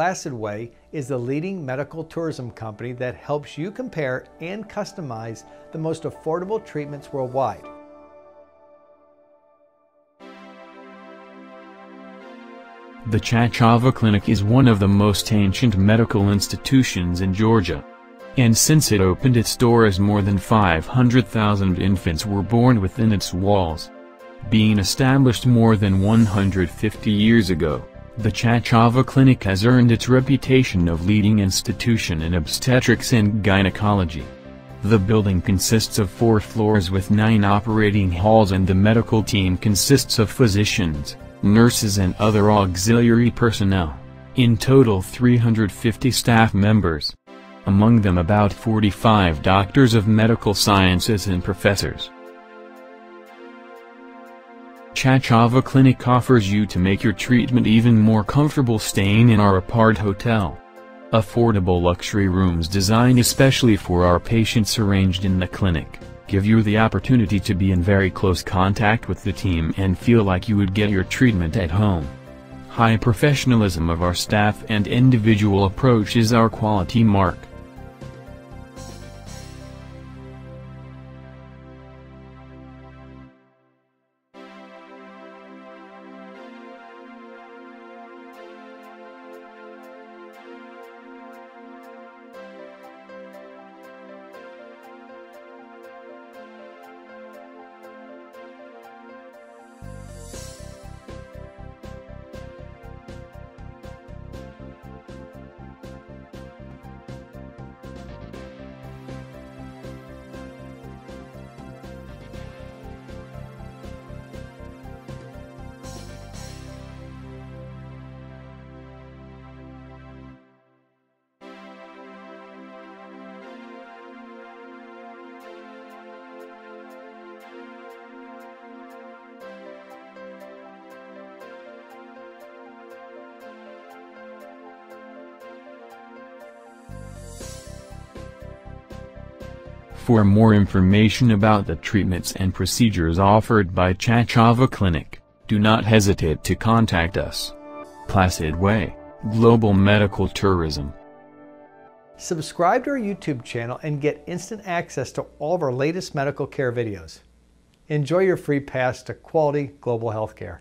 Placidway is the leading medical tourism company that helps you compare and customize the most affordable treatments worldwide. The Chachava Clinic is one of the most ancient medical institutions in Georgia. And since it opened its doors, more than 500,000 infants were born within its walls. Being established more than 150 years ago, the Chachava Clinic has earned its reputation of leading institution in obstetrics and gynecology. The building consists of 4 floors with 9 operating halls, and the medical team consists of physicians, nurses and other auxiliary personnel. In total, 350 staff members. Among them about 45 doctors of medical sciences and professors. Chachava Clinic offers you to make your treatment even more comfortable staying in our apart hotel. Affordable luxury rooms designed especially for our patients arranged in the clinic give you the opportunity to be in very close contact with the team and feel like you would get your treatment at home. High professionalism of our staff and individual approach is our quality mark. For more information about the treatments and procedures offered by Chachava Clinic, do not hesitate to contact us. Placidway, Global Medical Tourism. Subscribe to our YouTube channel and get instant access to all of our latest medical care videos. Enjoy your free pass to quality global healthcare.